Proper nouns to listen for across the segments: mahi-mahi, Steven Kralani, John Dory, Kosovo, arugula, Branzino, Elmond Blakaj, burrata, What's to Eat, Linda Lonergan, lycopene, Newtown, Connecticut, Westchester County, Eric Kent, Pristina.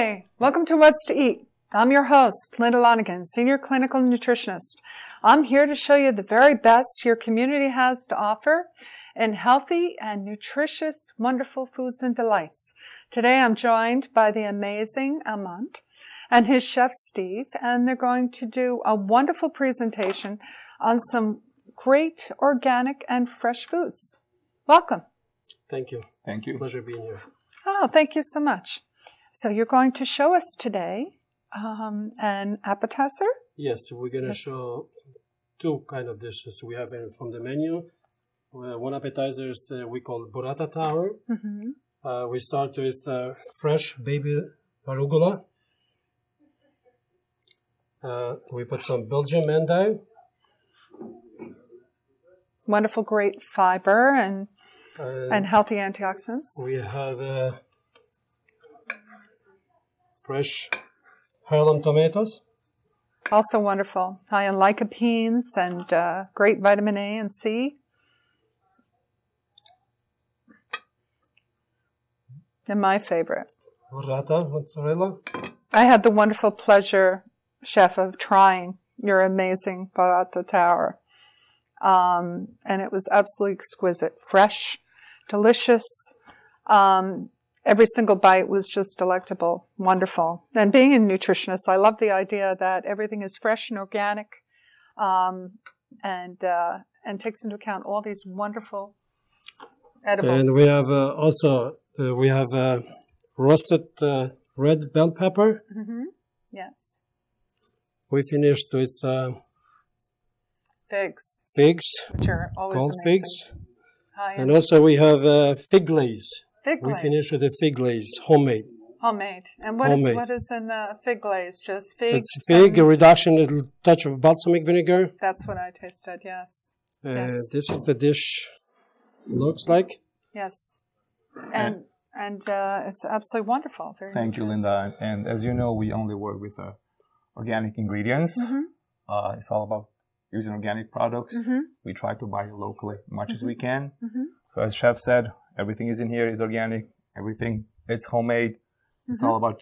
Hi, welcome to What's to Eat. I'm your host, Linda Lonergan, Senior Clinical Nutritionist. I'm here to show you the very best your community has to offer in healthy and nutritious, wonderful foods and delights. Today I'm joined by the amazing Elmond and his chef, Steve, and they're going to do a wonderful presentation on some great organic and fresh foods. Welcome. Thank you. Thank you. Pleasure being here. Oh, thank you so much. So you're going to show us today an appetizer? Yes, we're going to show two kind of dishes we have from the menu. One appetizer is we call burrata tower. Mm-hmm. We start with fresh baby arugula. We put some Belgian endive. Wonderful, great fiber and healthy antioxidants. We have fresh Harlem tomatoes. Also wonderful. High in lycopenes and great vitamin A and C. And my favorite. Burrata mozzarella. I had the wonderful pleasure, Chef, of trying your amazing burrata tower. And it was absolutely exquisite. Fresh, delicious. Every single bite was just delectable, wonderful. And being a nutritionist, I love the idea that everything is fresh and organic and takes into account all these wonderful edibles. And we have also roasted red bell pepper. Mm-hmm. Yes. We finished with figs. Figs, which are always cold amazing. Figs. And also we have fig glaze. Fig glaze. We finish with a fig glaze, homemade. Homemade. And what is in the fig glaze? Just figs? It's fig, a reduction, a little touch of balsamic vinegar. That's what I tasted, yes. This is the dish, it looks like. Yes. And it's absolutely wonderful. Thank you, Linda. And as you know, we only work with organic ingredients. Mm-hmm. It's all about using organic products. Mm-hmm. We try to buy locally as much as we can. Mm-hmm. So as Chef said, everything is in here is organic. Everything, it's homemade. Mm-hmm. It's all about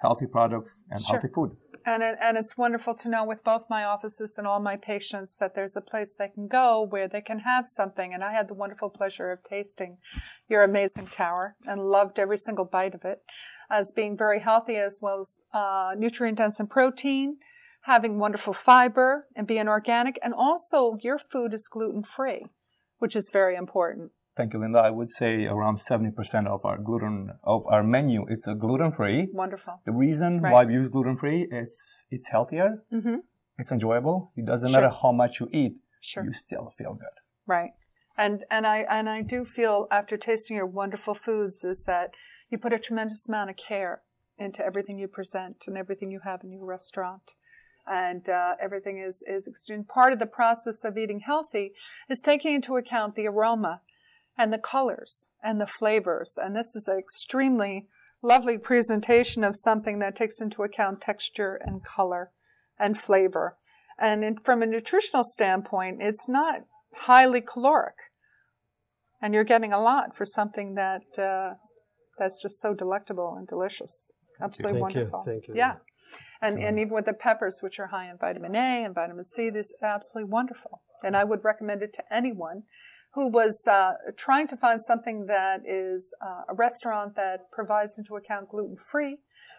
healthy products and healthy food. And it's wonderful to know with both my offices and all my patients that there's a place they can go where they can have something. And I had the wonderful pleasure of tasting your amazing tower and loved every single bite of it as being very healthy as well as nutrient dense in protein, having wonderful fiber and being organic. And also your food is gluten-free, which is very important. Thank you, Linda. I would say around 70% of our menu, it's a gluten-free. Wonderful. The reason why we use gluten-free, it's healthier. Mm-hmm. It's enjoyable. It doesn't matter how much you eat. Sure. You still feel good. Right. And I do feel after tasting your wonderful foods is that you put a tremendous amount of care into everything you present and everything you have in your restaurant. And everything is extreme. Part of the process of eating healthy is taking into account the aroma and the colors and the flavors. And this is an extremely lovely presentation of something that takes into account texture and color and flavor. And from a nutritional standpoint, it's not highly caloric. And you're getting a lot for something that that's just so delectable and delicious. Absolutely wonderful. Thank you. Yeah. And even with the peppers, which are high in vitamin A and vitamin C, this is absolutely wonderful. And I would recommend it to anyone who was trying to find something that is a restaurant that provides into account gluten-free,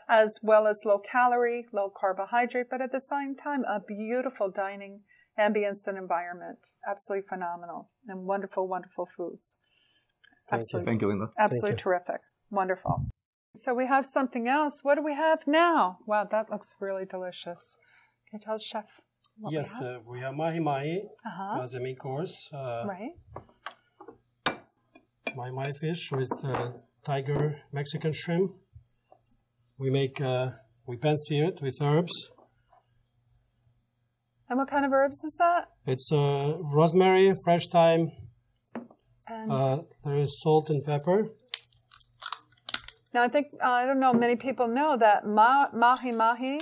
as well as low-calorie, low-carbohydrate, but at the same time, a beautiful dining ambience and environment. Absolutely phenomenal and wonderful, wonderful foods. Absolutely. Thank you, Linda. Absolutely terrific. Wonderful. So we have something else. What do we have now? Wow, that looks really delicious. Can you tell us, Chef? Yes, we have mahi-mahi as a main course. Mahi-mahi fish with tiger Mexican shrimp. We make, we pan-sear it with herbs. And what kind of herbs is that? It's rosemary, fresh thyme, and there is salt and pepper. Now I think, I don't know, many people know that mahi-mahi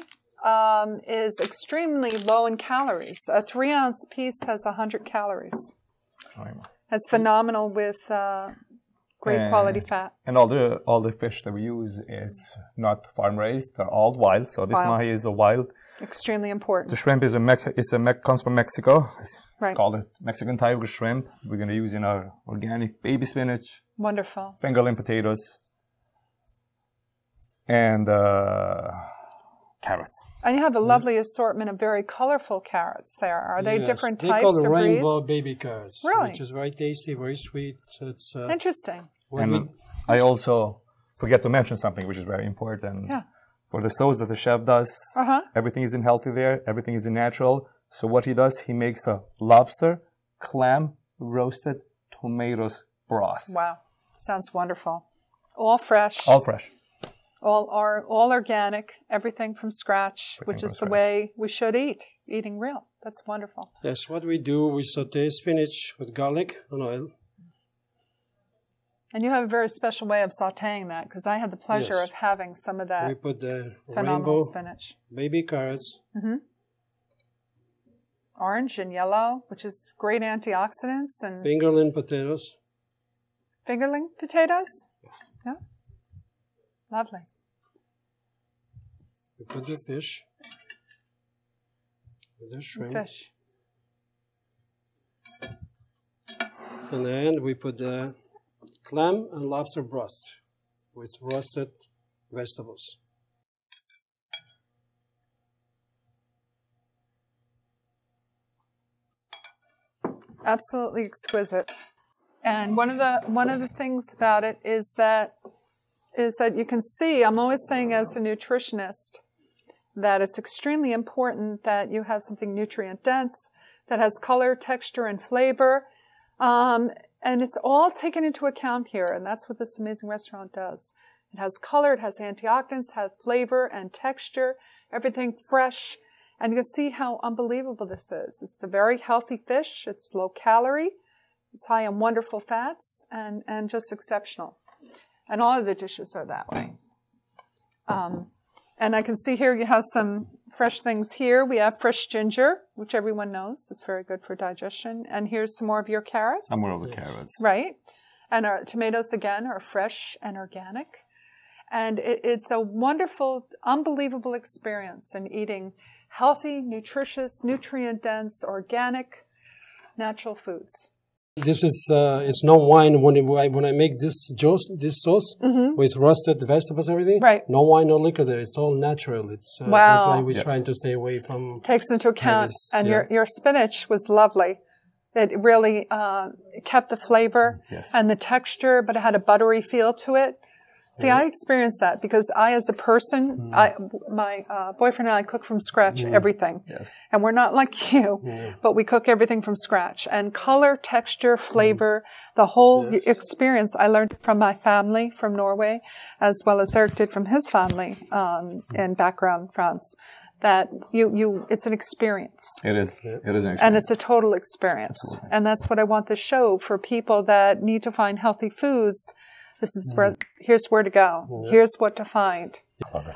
is extremely low in calories. A 3-ounce piece has 100 calories. It's phenomenal with Great quality fat. And all the fish that we use, it's not farm raised. They're all wild. So this mahi is a wild. Extremely important. The shrimp is comes from Mexico. It's called a Mexican tiger shrimp. We're going to use in our organic baby spinach. Wonderful. Fingerling potatoes. And carrots. And you have a lovely assortment of very colorful carrots there. Are they different types of breeds? They call rainbow baby carrots, which is very tasty, very sweet. So it's interesting. And I also forget to mention something which is very important. Yeah. For the sauce that the chef does, everything is in healthy there. Everything is in natural. So what he does, he makes a lobster, clam, roasted tomatoes broth. Wow, sounds wonderful. All fresh. All fresh. All organic, everything from scratch, which is the way we should eat, eating real. That's wonderful. Yes, what we do, we sauté spinach with garlic and oil. And you have a very special way of sautéing that, because I had the pleasure of having some of that. We put the rainbow spinach, baby carrots. Mm-hmm. Orange and yellow, which is great antioxidants. And fingerling potatoes. Fingerling potatoes? Yes. Yeah. Lovely. We put the fish, the shrimp. Fish. And then we put the clam and lobster broth with roasted vegetables. Absolutely exquisite. And one of the things about it is that you can see, I'm always saying as a nutritionist, that it's extremely important that you have something nutrient dense, that has color, texture, and flavor. And it's all taken into account here, and that's what this amazing restaurant does. It has color, it has antioxidants, has flavor and texture, everything fresh. And you can see how unbelievable this is. It's a very healthy fish, it's low calorie, it's high in wonderful fats, and just exceptional. And all of the dishes are that way. And I can see here you have some fresh things here. We have fresh ginger, which everyone knows is very good for digestion. And here's some more of your carrots. Some more of the carrots. Right. And our tomatoes, again, are fresh and organic. And it's a wonderful, unbelievable experience in eating healthy, nutritious, nutrient-dense, organic, natural foods. This is it's no wine when I make this sauce with roasted vegetables, everything. Right. No wine, no liquor there. It's all natural. It's that's why we're trying to stay away from. Takes into account, and your spinach was lovely. It really kept the flavor and the texture, but it had a buttery feel to it. See, I experienced that because I, as a person, my boyfriend and I cook from scratch everything. Yes. And we're not like you, but we cook everything from scratch. And color, texture, flavor, the whole experience I learned from my family from Norway, as well as Eric did from his family in background France, that it's an experience. It is. It is an experience. And it's a total experience. Absolutely. And that's what I want this show for people that need to find healthy foods. This is where, here's where to go. Here's what to find.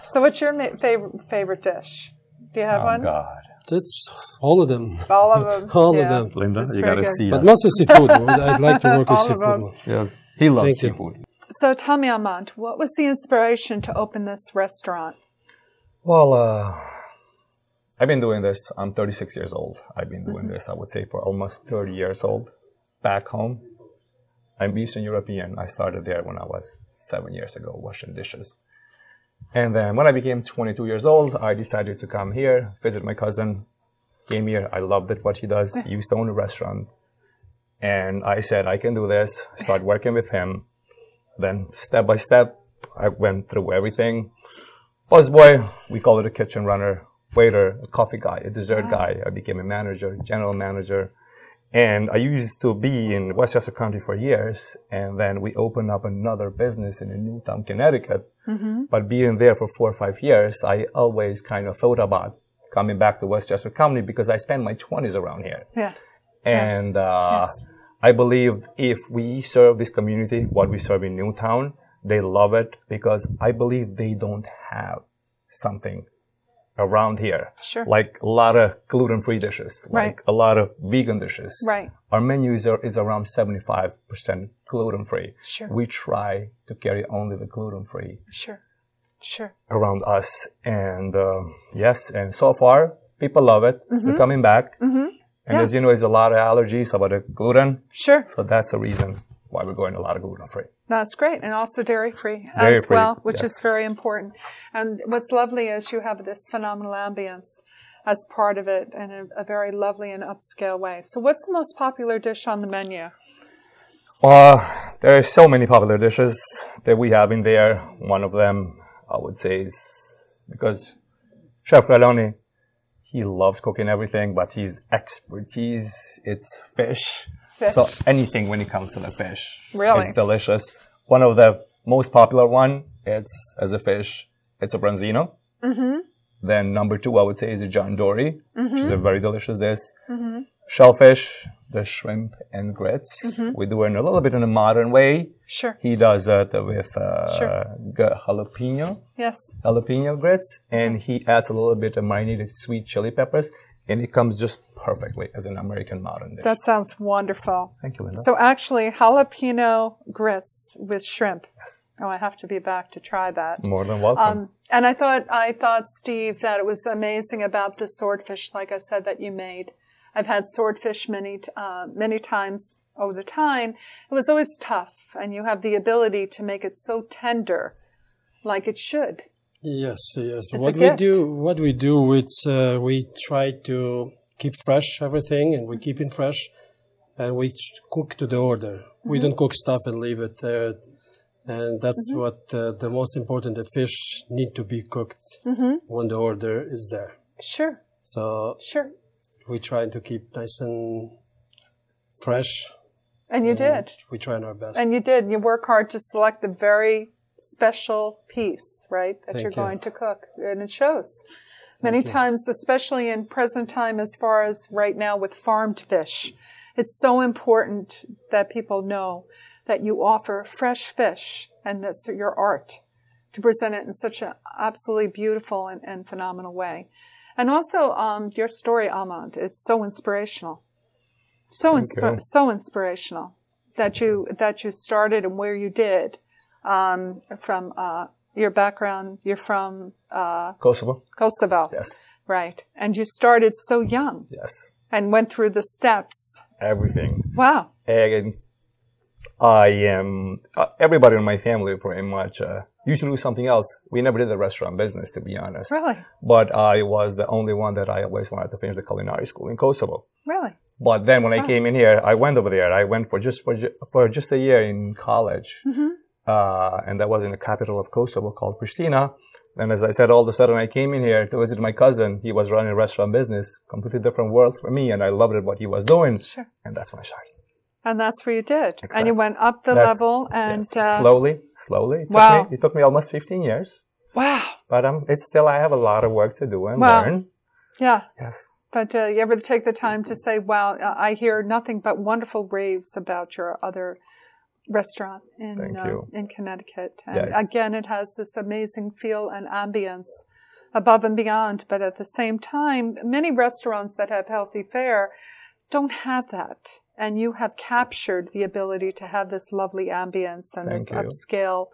So what's your favorite dish? Do you have one? Oh, God. That's all of them. All of them. all of them. Linda, it's you got to see us. But mostly seafood. I'd like to work with seafood. Yes, he loves seafood. So tell me, Elmond, what was the inspiration to open this restaurant? Well, I've been doing this. I'm 36 years old. I've been doing this, I would say, for almost 30 years old back home. I'm Eastern European. I started there when I was 7 years ago, washing dishes. And then when I became 22 years old, I decided to come here, visit my cousin. Came here. I loved it, what he does. He used to own a restaurant. And I said, I can do this. Start working with him. Then step by step, I went through everything. Busboy, we call it a kitchen runner, waiter, a coffee guy, a dessert guy. I became a manager, general manager. And I used to be in Westchester County for years, and then we opened up another business in Newtown, Connecticut. But being there for 4 or 5 years, I always kind of thought about coming back to Westchester County because I spent my 20s around here. Yeah. And I believed if we serve this community what we serve in Newtown, they love it because I believe they don't have something around here. Sure. Like a lot of gluten-free dishes, like right. a lot of vegan dishes. Right. Our menu is around 75% gluten-free. Sure. We try to carry only the gluten-free. Sure. Sure. Around us. And yes, and so far, people love it. Mm-hmm. They're coming back. Mm-hmm. And yeah. as you know, there's a lot of allergies about the gluten. Sure. So that's a reason why we're going a lot of gluten-free. That's great. And also dairy-free as well, which yes. is very important. And what's lovely is you have this phenomenal ambience as part of it in a very lovely and upscale way. So what's the most popular dish on the menu? There are so many popular dishes that we have in there. One of them, I would say, is because Chef Kralani, he loves cooking everything, but his expertise, it's fish. Fish. So anything when it comes to the fish really? Is delicious. One of the most popular one, it's as a fish, it's a Branzino. Mm-hmm. Then number two, I would say, is a John Dory, mm-hmm. which is a very delicious dish. Mm-hmm. Shellfish, the shrimp and grits. Mm-hmm. We do it in a little bit in a modern way. Sure. He does it with sure. Jalapeno. Yes. Jalapeno grits. And he adds a little bit of marinated sweet chili peppers. And it comes just perfectly as an American modern dish. That sounds wonderful. Thank you, Linda. So actually, jalapeno grits with shrimp. Yes. Oh, I have to be back to try that. More than welcome. And I thought, Steve, that it was amazing about the swordfish, like I said, that you made. I've had swordfish many times over the time. It was always tough, and you have the ability to make it so tender, like it should. Yes, yes. What we do, it's we try to keep fresh everything, and we keep it fresh, and we cook to the order. Mm-hmm. We don't cook stuff and leave it there, and that's mm-hmm. what the most important. The fish need to be cooked mm-hmm. when the order is there. Sure. So sure. We try to keep nice and fresh. And you did. We try our best. And you did. You work hard to select the very special piece, right, that you're going to cook. And it shows. Many times, especially in present time, as far as right now with farmed fish, it's so important that people know that you offer fresh fish, and that's your art, to present it in such an absolutely beautiful and phenomenal way. And also, your story, Elmond, it's so inspirational. So inspirational that you started and where you did. From your background, you're from Kosovo. Kosovo. Yes. Right. And you started so young. Yes. And went through the steps. Everything. Wow. And I am, everybody in my family pretty much used to do something else. We never did the restaurant business, to be honest. Really? But I was the only one that I always wanted to finish the culinary school in Kosovo. Really? But then when I came in here, I went over there. I went for just a year in college. Mm-hmm. And that was in the capital of Kosovo called Pristina. And as I said, all of a sudden I came in here to visit my cousin. He was running a restaurant business, completely different world for me, and I loved what he was doing. Sure. And that's when I started. And that's where you did. Exactly. And you went up the level and... Yes. Slowly. It took me almost 15 years. Wow. But it's still, I have a lot of work to do and learn. Yeah. Yes. But you ever take the time to say, wow, I hear nothing but wonderful raves about your other... restaurant in Connecticut. And yes. again, it has this amazing feel and ambience above and beyond. But at the same time, many restaurants that have healthy fare don't have that. And you have captured the ability to have this lovely ambience and this upscale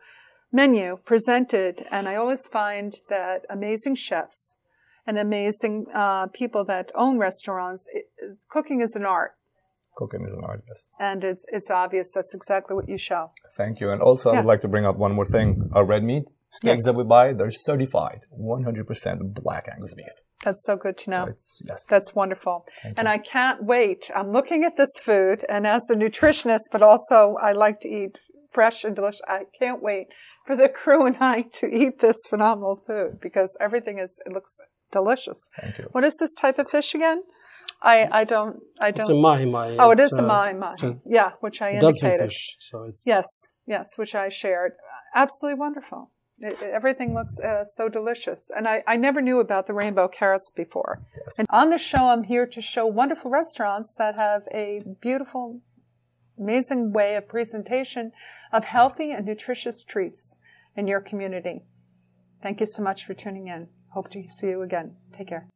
menu presented. And I always find that amazing chefs and amazing people that own restaurants, cooking is an art. Cooking is an art, yes. And it's obvious. That's exactly what you show. Thank you. And also, I would like to bring up one more thing. Our red meat steaks that we buy, they're certified 100% black Angus beef. That's so good to know. So that's wonderful. Thank you. I can't wait. I'm looking at this food, and as a nutritionist, but also I like to eat fresh and delicious. I can't wait for the crew and I to eat this phenomenal food because everything looks delicious. Thank you. What is this type of fish again? I don't. It's a mahi-mahi. Oh, it is a mahi-mahi. Yeah, which I indicated. Fish, so it's... Yes, which I shared. Absolutely wonderful. Everything looks so delicious. And I never knew about the rainbow carrots before. Yes. And on the show, I'm here to show wonderful restaurants that have a beautiful, amazing way of presentation of healthy and nutritious treats in your community. Thank you so much for tuning in. Hope to see you again. Take care.